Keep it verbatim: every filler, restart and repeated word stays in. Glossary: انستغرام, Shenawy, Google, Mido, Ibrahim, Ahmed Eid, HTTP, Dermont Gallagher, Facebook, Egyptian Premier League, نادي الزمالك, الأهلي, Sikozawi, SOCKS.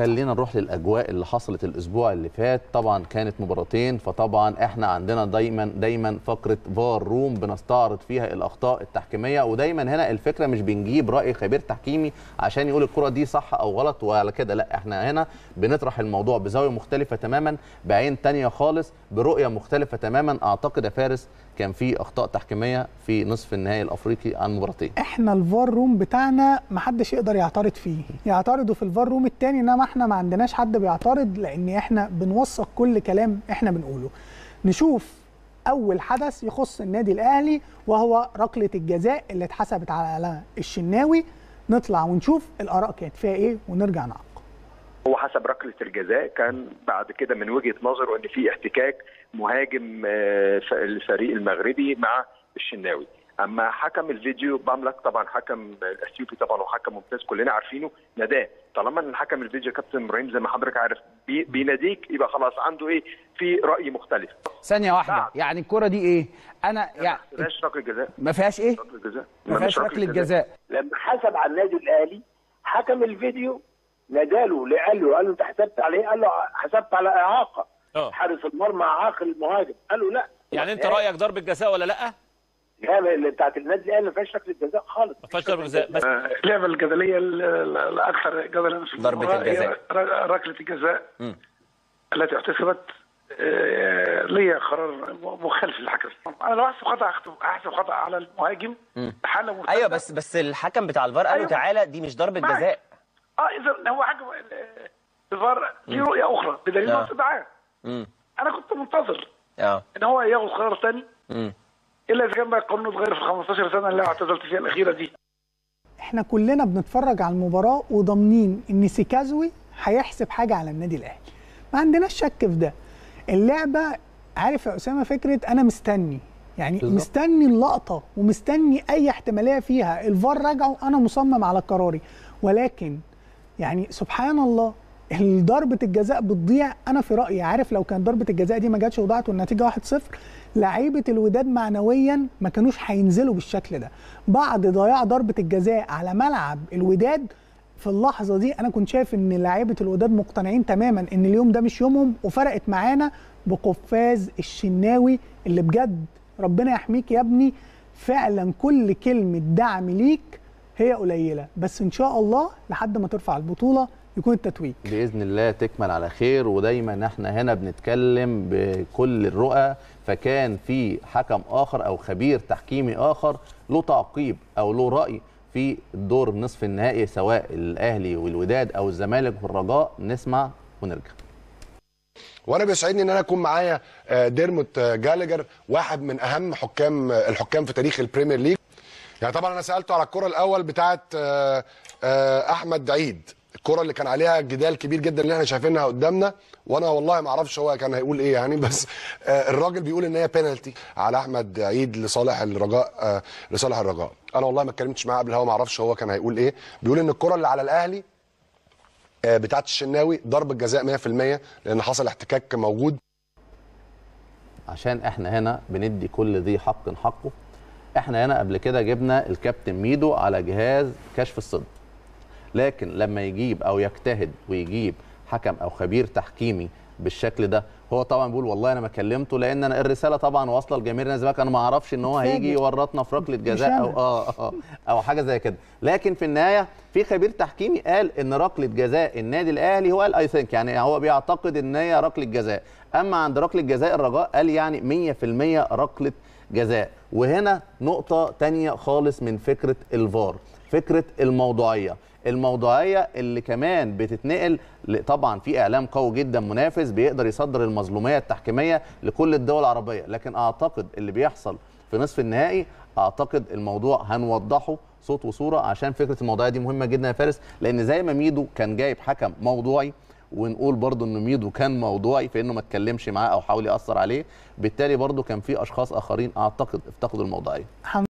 خلينا نروح للاجواء اللي حصلت الاسبوع اللي فات. طبعا كانت مباراتين، فطبعا احنا عندنا دايما دايما فقره فار روم بنستعرض فيها الاخطاء التحكيميه، ودايما هنا الفكره مش بنجيب راي خبير تحكيمي عشان يقول الكره دي صح او غلط ولا كده، لا احنا هنا بنطرح الموضوع بزاويه مختلفه تماما، بعين ثانيه خالص، برؤيه مختلفه تماما. اعتقد يا فارس كان في اخطاء تحكيميه في نصف النهائي الافريقي عن مباراتين. احنا الفار روم بتاعنا ما حدش يقدر يعترض فيه، يعترضوا في الفار روم الثاني، انما احنا ما عندناش حد بيعترض لان احنا بنوثق كل كلام احنا بنقوله. نشوف اول حدث يخص النادي الاهلي وهو ركله الجزاء اللي اتحسبت على الشناوي، نطلع ونشوف الاراء كانت فيها ايه ونرجع نعقب. هو حسب ركله الجزاء كان بعد كده من وجهه نظره ان في احتكاك مهاجم الفريق المغربي مع الشناوي. اما حكم الفيديو باملك طبعا حكم الاثيوبي طبعا وحكم ممتاز كلنا عارفينه نداه، طالما ان حكم الفيديو كابتن ابراهيم زي ما حضرتك عارف بيناديك يبقى خلاص عنده ايه في راي مختلف. ثانيه واحده، يعني الكره دي ايه؟ انا يعني ما فيهاش ركله جزاء، ما فيهاش ايه؟ ما فيهاش ركله جزاء. لما حسب على النادي الاهلي حكم الفيديو نداله، قال له قال له انت حسبت عليه؟ قال له حسبت على اعاقه حارس المرمى عاق المهاجم، قال له لا. يعني انت رايك ضربه جزاء ولا لا؟ اللعبه بتاعت النادي الاهلي ما فيهاش ركله جزاء خالص، ما فيهاش ركله جزاء، بس اللعبه الجدليه الاكثر جدلا في ضربه الجزاء ركله الجزاء التي احتسبت ليا قرار مخالف للحكم. انا لو احسب خطا احسب خطا على المهاجم حاله مرتفعه. ايوه بس بس الحكم بتاع الفار قال له تعالى دي مش ضربه جزاء. اه اذا هو حكم الفار ليه رؤيه اخرى بدليل نص دعايه. انا كنت منتظر اه ان هو ياخد قرار ثاني الا اذا كان بقى القانون اتغير في خمستاشر سنه اللي اعتزلت فيها الاخيره دي. احنا كلنا بنتفرج على المباراه وضامنين ان سيكازوي هيحسب حاجه على النادي الاهلي، ما عندناش شك في ده. اللعبه عارف يا اسامه فكره انا مستني، يعني بالضبط. مستني اللقطه ومستني اي احتماليه فيها الفار راجعه، انا مصمم على قراري، ولكن يعني سبحان الله ضربه الجزاء بتضيع. انا في رايي عارف لو كان ضربه الجزاء دي ما جاتش وضاعت والنتيجه واحد صفر لعيبه الوداد معنويا ما كانوش هينزلوا بالشكل ده. بعد ضياع ضربه الجزاء على ملعب الوداد في اللحظه دي انا كنت شايف ان لعيبه الوداد مقتنعين تماما ان اليوم ده مش يومهم، وفرقت معانا بقفاز الشناوي اللي بجد ربنا يحميك يا ابني، فعلا كل كلمه دعم ليك هي قليله، بس ان شاء الله لحد ما ترفع البطوله يكون التتويج باذن الله تكمل على خير. ودايما احنا هنا بنتكلم بكل الرؤى، فكان في حكم اخر او خبير تحكيمي اخر له تعقيب او له راي في الدور نصف النهائي سواء الاهلي والوداد او الزمالك والرجاء، نسمع ونرجع. وانا بيسعدني ان انا اكون معايا ديرموت جالجر، واحد من اهم حكام الحكام في تاريخ البريمير ليج. يعني طبعا انا سالته على الكره الاول بتاعه احمد عيد، الكره اللي كان عليها جدال كبير جدا اللي احنا شايفينها قدامنا، وانا والله ما اعرفش هو كان هيقول ايه يعني، بس الراجل بيقول ان هي بينالتي على احمد عيد لصالح الرجاء لصالح الرجاء. انا والله ما اتكلمتش معاه قبل، هو ما اعرفش هو كان هيقول ايه. بيقول ان الكره اللي على الاهلي بتاعه الشناوي ضربه جزاء مية في المية لان حصل احتكاك موجود. عشان احنا هنا بندي كل ذي حق حقه. احنا هنا قبل كده جبنا الكابتن ميدو على جهاز كشف الصدر، لكن لما يجيب او يجتهد ويجيب حكم او خبير تحكيمي بالشكل ده، هو طبعا بيقول والله انا ما كلمته لان انا الرساله طبعا واصله لجماهير نادي الزمالك، انا ما اعرفش ان هو هيجي يورطنا في ركله جزاء او اه اه او حاجه زي كده. لكن في النهايه في خبير تحكيمي قال ان ركله جزاء النادي الاهلي، هو قال اي ثينك، يعني هو بيعتقد ان هي ركله جزاء. اما عند ركله جزاء الرجاء قال يعني مية في المية ركله جزاء. وهنا نقطه ثانيه خالص من فكره الفار، فكره الموضوعيه الموضوعيه اللي كمان بتتنقل. طبعا في اعلام قوي جدا منافس بيقدر يصدر المظلوميه التحكيميه لكل الدول العربيه، لكن اعتقد اللي بيحصل في نصف النهائي اعتقد الموضوع هنوضحه صوت وصوره، عشان فكره الموضوعيه دي مهمه جدا يا فارس، لان زي ما ميدو كان جايب حكم موضوعي، ونقول برضو ان ميدو كان موضوعي في انه ما اتكلمش معاه او حاول ياثر عليه، بالتالي برضو كان في اشخاص اخرين اعتقد افتقدوا الموضوعيه.